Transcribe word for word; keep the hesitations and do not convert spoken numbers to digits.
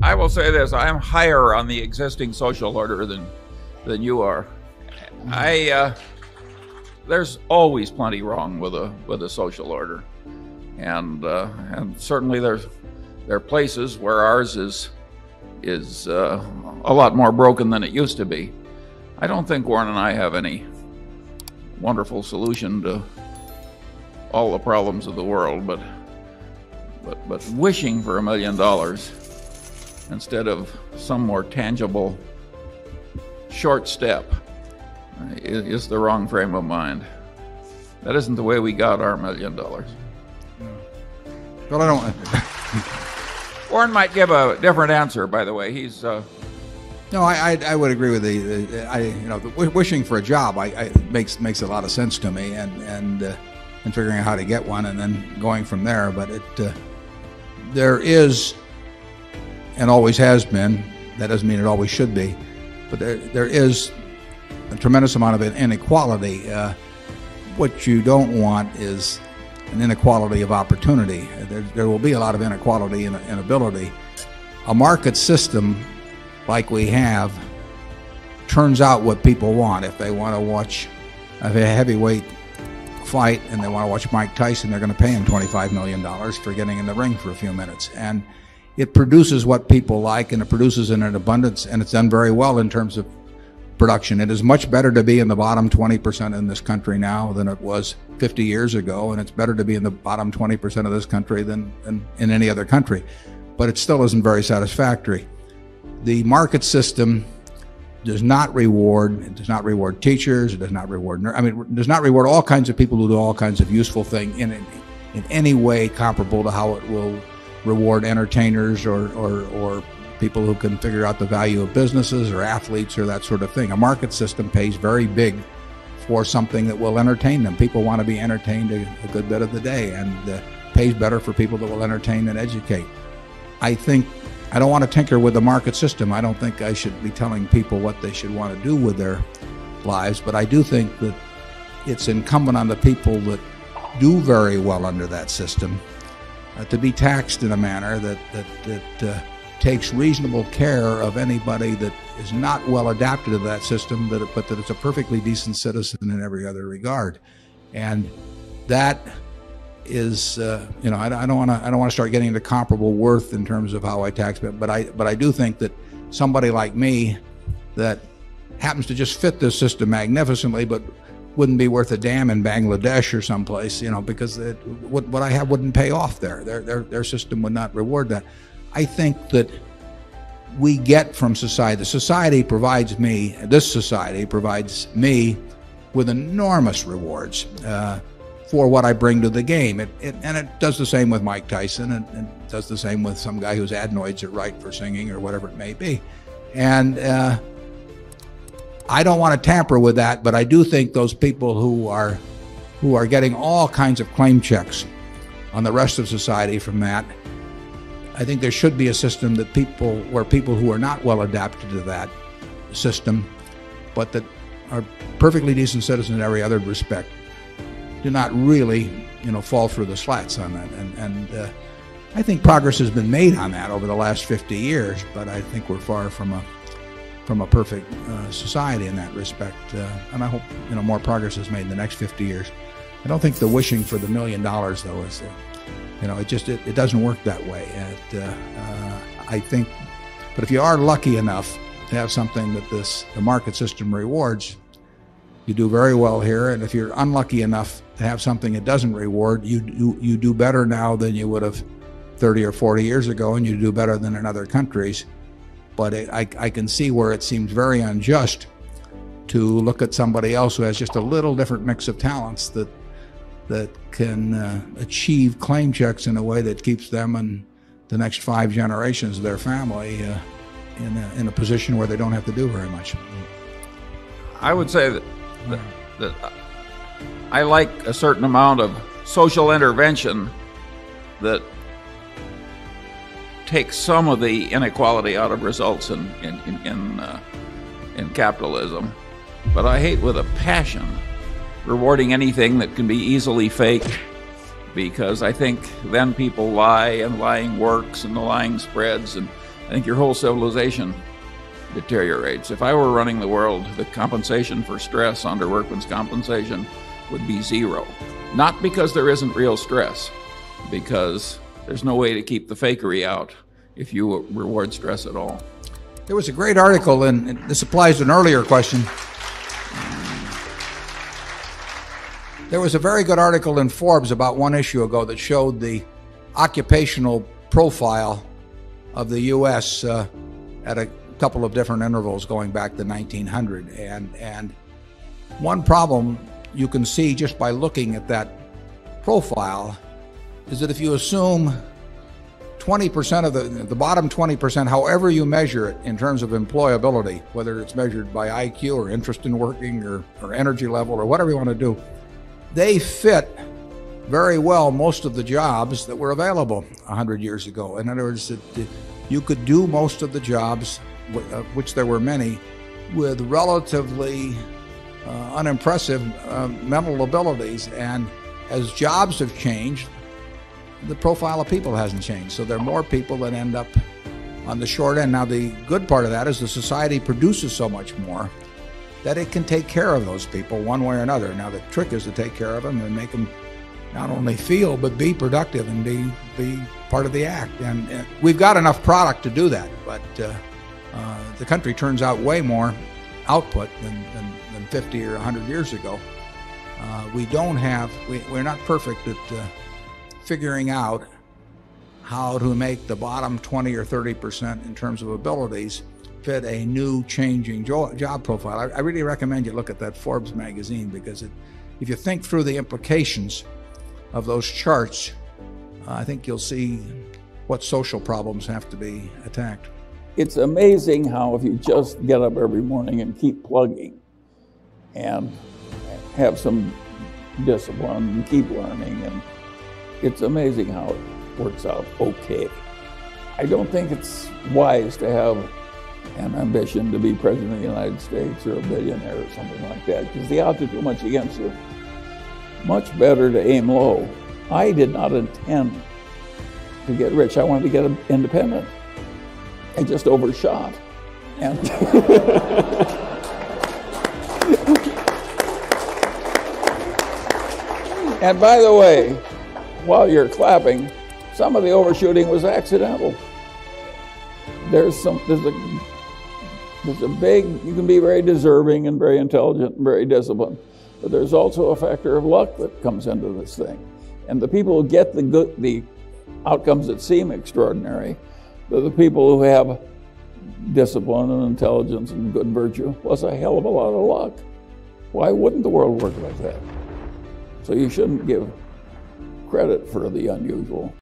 I will say this, I am higher on the existing social order than than you are. I uh, there's always plenty wrong with a with a social order, and uh, and certainly there's there are places where ours is is uh, a lot more broken than it used to be. I don't think Warren and I have any wonderful solution to all the problems of the world, but but but wishing for a million dollars instead of some more tangible short step is the wrong frame of mind. That isn't the way we got our million dollars. Yeah. But I don't... Warren might give a different answer, by the way. He's... Uh... No, I, I, I would agree with the, the I you know the wishing for a job I, I makes makes a lot of sense to me, and and uh, and figuring out how to get one and then going from there. But it uh, there is, and always has been, that doesn't mean it always should be, but there, there is a tremendous amount of inequality. Uh, what you don't want is an inequality of opportunity. There, there will be a lot of inequality in, in ability. A market system like we have turns out what people want. If they want to watch a heavyweight fight and they want to watch Mike Tyson, they're going to pay him twenty-five million dollars for getting in the ring for a few minutes. And it produces what people like, and it produces in an abundance, and it's done very well in terms of production. It is much better to be in the bottom twenty percent in this country now than it was fifty years ago, and it's better to be in the bottom twenty percent of this country than, than in any other country. But it still isn't very satisfactory. The market system does not reward, it does not reward teachers, it does not reward, I mean, it does not reward all kinds of people who do all kinds of useful things in, in any way comparable to how it will reward entertainers or, or, or people who can figure out the value of businesses or athletes or that sort of thing. A market system pays very big for something that will entertain them. People want to be entertained a, a good bit of the day, and uh, pays better for people that will entertain and educate. I think, I don't want to tinker with the market system. I don't think I should be telling people what they should want to do with their lives, but I do think that it's incumbent on the people that do very well under that system Uh, to be taxed in a manner that that, that uh, takes reasonable care of anybody that is not well adapted to that system, that it, but that it's a perfectly decent citizen in every other regard. And that is, uh, you know, I don't want to I don't want to start getting into comparable worth in terms of how I tax, but but I but I do think that somebody like me that happens to just fit this system magnificently, but wouldn't be worth a damn in Bangladesh or someplace, you know, because it, what, what I have wouldn't pay off there. Their, their, their system would not reward that. I think that we get from society, society provides me, this society provides me with enormous rewards uh, for what I bring to the game. It, it, and it does the same with Mike Tyson, and it does the same with some guy whose adenoids are right for singing or whatever it may be. And uh, I don't want to tamper with that, but I do think those people who are who are getting all kinds of claim checks on the rest of society from that, I think there should be a system that people where people who are not well adapted to that system, but that are perfectly decent citizens in every other respect, do not really, you know, fall through the slats on that. And, and uh, I think progress has been made on that over the last fifty years, but I think we're far from a from a perfect uh, society in that respect, uh, and I hope, you know, more progress is made in the next fifty years. I don't think the wishing for the million dollars, though, is, uh, you know, it just it, it doesn't work that way. And, uh, uh, I think, but if you are lucky enough to have something that this the market system rewards, you do very well here. And if you're unlucky enough to have something it doesn't reward, you you, you do better now than you would have thirty or forty years ago, and you do better than in other countries. But it, I, I can see where it seems very unjust to look at somebody else who has just a little different mix of talents that that can uh, achieve claim checks in a way that keeps them and the next five generations of their family uh, in, a, in a position where they don't have to do very much. I would say that, that, that I like a certain amount of social intervention that take some of the inequality out of results in in in in, uh, in capitalism, but I hate with a passion rewarding anything that can be easily faked, because I think then people lie, and lying works, and the lying spreads, and I think your whole civilization deteriorates. If I were running the world, the compensation for stress under workman's compensation would be zero. Not because there isn't real stress, because there's no way to keep the fakery out if you reward stress at all. There was a great article, and this applies to an earlier question. There was a very good article in Forbes about one issue ago that showed the occupational profile of the U S uh, at a couple of different intervals going back to nineteen hundred. And, and one problem you can see just by looking at that profile is that if you assume twenty percent of the, the bottom twenty percent, however you measure it in terms of employability, whether it's measured by I Q or interest in working or, or energy level or whatever you want to do, they fit very well most of the jobs that were available one hundred years ago. In other words, that you could do most of the jobs, of which there were many, with relatively uh, unimpressive uh, mental abilities. And as jobs have changed, the profile of people hasn't changed. So there are more people that end up on the short end. Now, the good part of that is the society produces so much more that it can take care of those people one way or another. Now, the trick is to take care of them and make them not only feel, but be productive and be be part of the act. And, and we've got enough product to do that, but uh, uh, the country turns out way more output than, than, than fifty or one hundred years ago. Uh, we don't have, we, we're not perfect at uh, figuring out how to make the bottom twenty or thirty percent in terms of abilities fit a new changing jo job profile. I, I really recommend you look at that Forbes magazine, because it, if you think through the implications of those charts, uh, I think you'll see what social problems have to be attacked. It's amazing how if you just get up every morning and keep plugging and have some discipline and keep learning, and it's amazing how it works out okay. I don't think it's wise to have an ambition to be president of the United States or a billionaire or something like that, because the odds are too much against you. Much better to aim low. I did not intend to get rich. I wanted to get independent. I just overshot. And and by the way, while you're clapping, some of the overshooting was accidental. There's some, there's a, there's a big, you can be very deserving and very intelligent and very disciplined, but there's also a factor of luck that comes into this thing. And the people who get the good, the outcomes that seem extraordinary, are the people who have discipline and intelligence and good virtue, plus a hell of a lot of luck. Why wouldn't the world work like that? So you shouldn't give credit for the unusual.